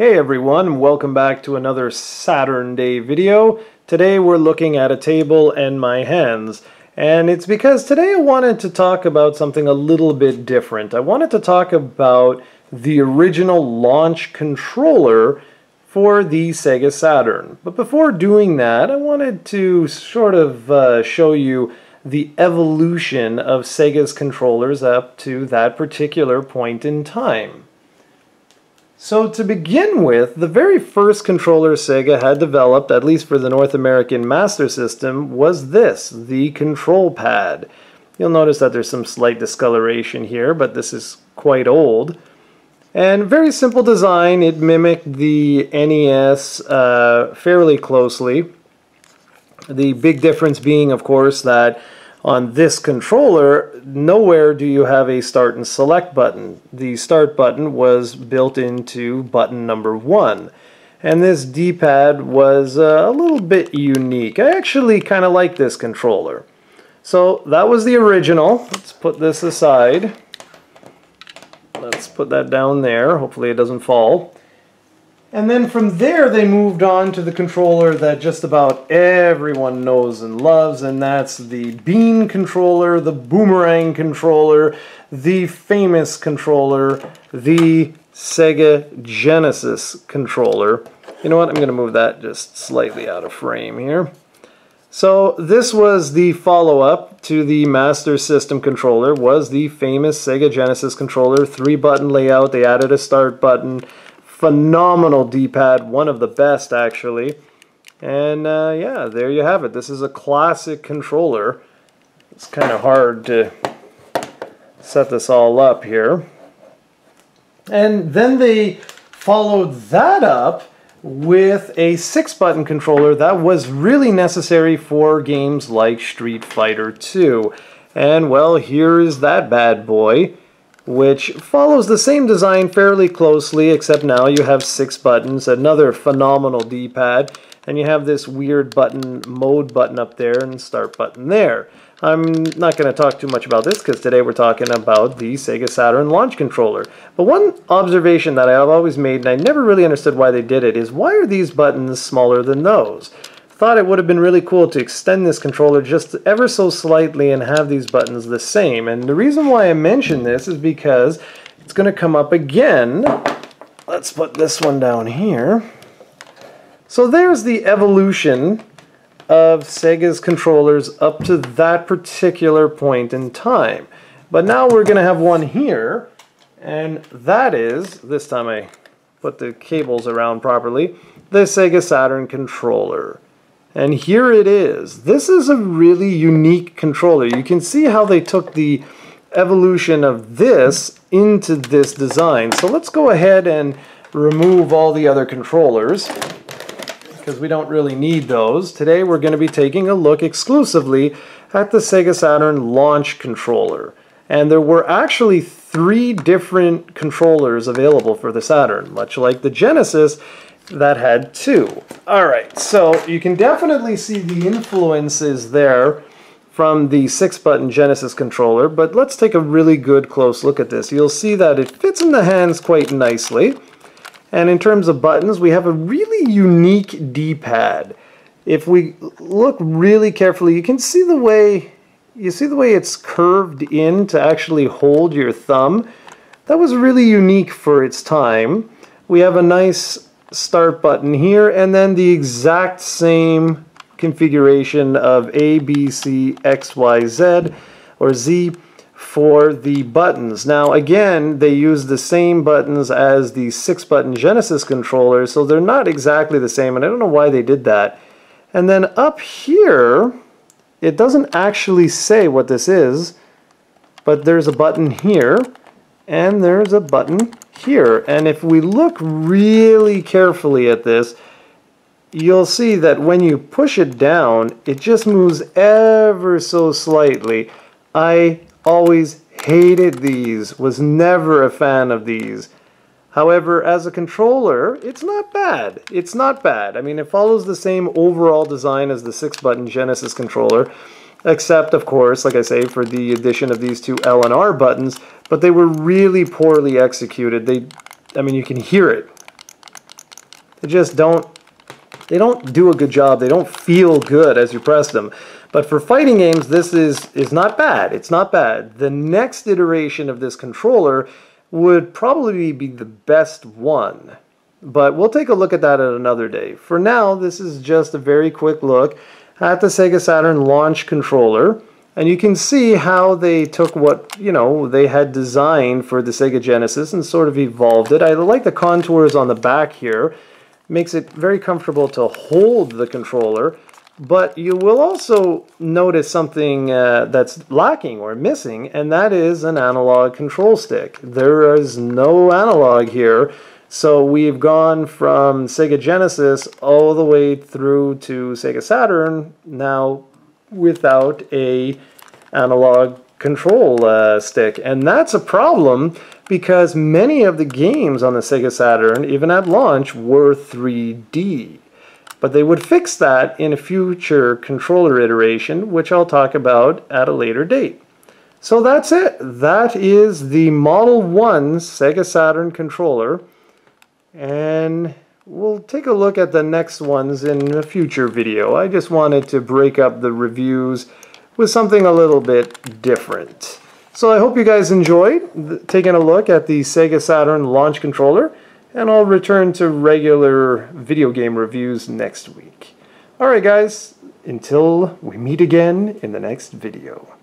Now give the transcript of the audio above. Hey everyone, welcome back to another Saturn Day video. Today we're looking at a table and my hands. And it's because today I wanted to talk about something a little bit different. I wanted to talk about the original launch controller for the Sega Saturn. But before doing that, I wanted to sort of show you the evolution of Sega's controllers up to that particular point in time. So to begin with, the very first controller Sega had developed, at least for the North American Master System, was this, the control pad. You'll notice that there's some slight discoloration here, but this is quite old. And very simple design, it mimicked the NES fairly closely. The big difference being, of course, that on this controller, nowhere do you have a start and select button. The start button was built into button number 1. And this D-pad was a little bit unique. I actually kind of like this controller. So that was the original. Let's put this aside. Let's put that down there. Hopefully it doesn't fall. And then from there they moved on to the controller that just about everyone knows and loves, and that's the bean controller, the boomerang controller, the famous controller, the Sega Genesis controller. You know what, I'm going to move that just slightly out of frame here. So this was the follow-up to the Master System controller, was the famous Sega Genesis controller, 3-button layout, they added a start button. Phenomenal D-pad, one of the best actually, and yeah, there you have it. This is a classic controller. It's kind of hard to set this all up here. And then they followed that up with a 6-button controller that was really necessary for games like Street Fighter II. And well, here is that bad boy, which follows the same design fairly closely, except now you have 6 buttons, another phenomenal D-pad, and you have this weird button, mode button up there and start button there. I'm not going to talk too much about this because today we're talking about the Sega Saturn launch controller. But one observation that I have always made, and I never really understood why they did it, is why are these buttons smaller than those? Thought it would have been really cool to extend this controller just ever so slightly and have these buttons the same. And the reason why I mention this is because it's going to come up again. Let's put this one down here. So there's the evolution of Sega's controllers up to that particular point in time. But now we're going to have one here, and that is, this time I put the cables around properly, the Sega Saturn controller. And here it is. This is a really unique controller. You can see how they took the evolution of this into this design. So let's go ahead and remove all the other controllers because we don't really need those. Today we're going to be taking a look exclusively at the Sega Saturn launch controller. And there were actually 3 different controllers available for the Saturn, much like the Genesis that had 2. Alright, so you can definitely see the influences there from the 6-button Genesis controller, but let's take a really good close look at this. You'll see that it fits in the hands quite nicely, and in terms of buttons, we have a really unique D-pad. If we look really carefully, you can see the way, it's curved in to actually hold your thumb. That was really unique for its time. We have a nice start button here, and then the exact same configuration of A, B, C, X, Y, Z, or Z for the buttons. Now again, they use the same buttons as the 6-button Genesis controller, so they're not exactly the same, and I don't know why they did that. And then up here, it doesn't actually say what this is, but there's a button here, and there's a button here. And if we look really carefully at this, you'll see that when you push it down, it just moves ever so slightly. I always hated these, was never a fan of these. However, as a controller, it's not bad. It's not bad. I mean, it follows the same overall design as the 6-button Genesis controller, except, of course, like I say, for the addition of these 2 L and R buttons, but they were really poorly executed. I mean, you can hear it. They just don't, they don't do a good job. They don't feel good as you press them. But for fighting games, this is not bad. It's not bad. The next iteration of this controller would probably be the best one. But we'll take a look at that at another day. For now, this is just a very quick look at the Sega Saturn launch controller. And you can see how they took what, you know, they had designed for the Sega Genesis and sort of evolved it. I like the contours on the back here. Makes it very comfortable to hold the controller. But you will also notice something that's lacking or missing, and that is an analog control stick. There is no analog here, so we've gone from Sega Genesis all the way through to Sega Saturn now without an analog control stick. And that's a problem because many of the games on the Sega Saturn, even at launch, were 3D. But they would fix that in a future controller iteration, which I'll talk about at a later date. So that's it. That is the Model 1 Sega Saturn controller. And we'll take a look at the next ones in a future video. I just wanted to break up the reviews with something a little bit different. So I hope you guys enjoyed taking a look at the Sega Saturn launch controller. And I'll return to regular video game reviews next week. Alright guys, until we meet again in the next video.